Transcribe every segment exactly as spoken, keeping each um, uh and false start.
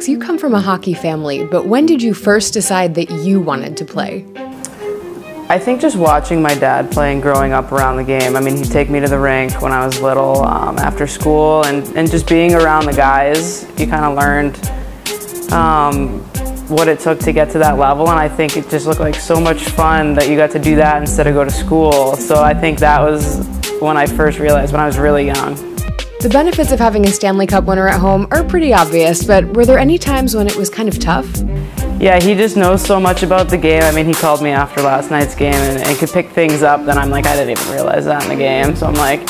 Alex, you come from a hockey family, but when did you first decide that you wanted to play? I think just watching my dad play and growing up around the game. I mean, he'd take me to the rink when I was little um, after school, and, and just being around the guys, you kind of learned um, what it took to get to that level, and I think it just looked like so much fun that you got to do that instead of go to school. So I think that was when I first realized, when I was really young. The benefits of having a Stanley Cup winner at home are pretty obvious, but were there any times when it was kind of tough? Yeah, he just knows so much about the game. I mean, he called me after last night's game and, and could pick things up that I'm like, I didn't even realize that in the game. So I'm like,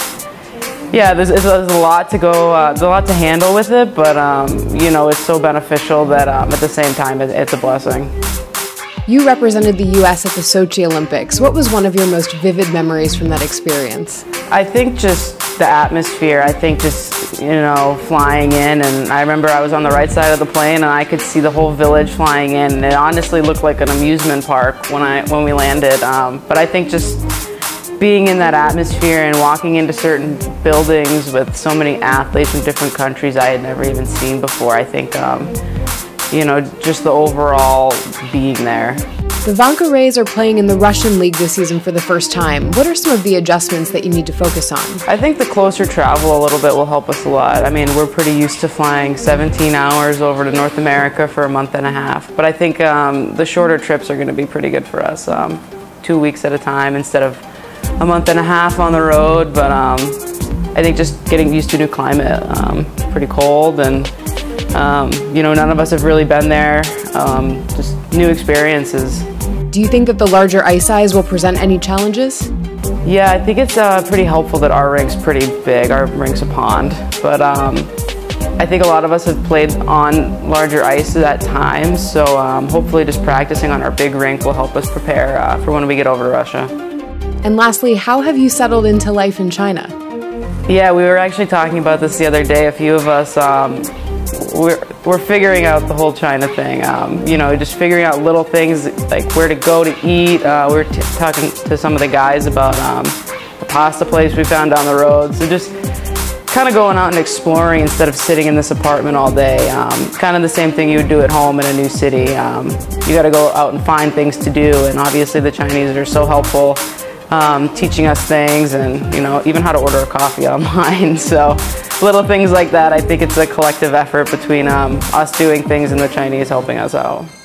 yeah, there's, there's a lot to go, uh, there's a lot to handle with it, but um, you know, it's so beneficial that um, at the same time, it, it's a blessing. You represented the U S at the Sochi Olympics. What was one of your most vivid memories from that experience? I think just the atmosphere. I think just, you know, flying in, and I remember I was on the right side of the plane and I could see the whole village flying in, and it honestly looked like an amusement park when, I, when we landed. Um, but I think just being in that atmosphere and walking into certain buildings with so many athletes from different countries I had never even seen before, I think um, you know, just the overall being there. The Vanka Rays are playing in the Russian League this season for the first time. What are some of the adjustments that you need to focus on? I think the closer travel a little bit will help us a lot. I mean, we're pretty used to flying seventeen hours over to North America for a month and a half, but I think um, the shorter trips are going to be pretty good for us. Um, two weeks at a time instead of a month and a half on the road, but um, I think just getting used to new climate, um, pretty cold, and Um, you know, none of us have really been there, um, just new experiences. Do you think that the larger ice size will present any challenges? Yeah, I think it's uh, pretty helpful that our rink's pretty big, our rink's a pond, but um, I think a lot of us have played on larger ice at times, so um, hopefully just practicing on our big rink will help us prepare uh, for when we get over to Russia. And lastly, how have you settled into life in China? Yeah, we were actually talking about this the other day, a few of us. Um, We're, we're figuring out the whole China thing, um, you know, just figuring out little things like where to go to eat. Uh, we were t talking to some of the guys about um, the pasta place we found down the road. So just kind of going out and exploring instead of sitting in this apartment all day. Um, kind of the same thing you would do at home in a new city. Um, you got to go out and find things to do, and obviously the Chinese are so helpful um, teaching us things, and, you know, even how to order a coffee online. So little things like that. I think it's a collective effort between um, us doing things and the Chinese helping us out.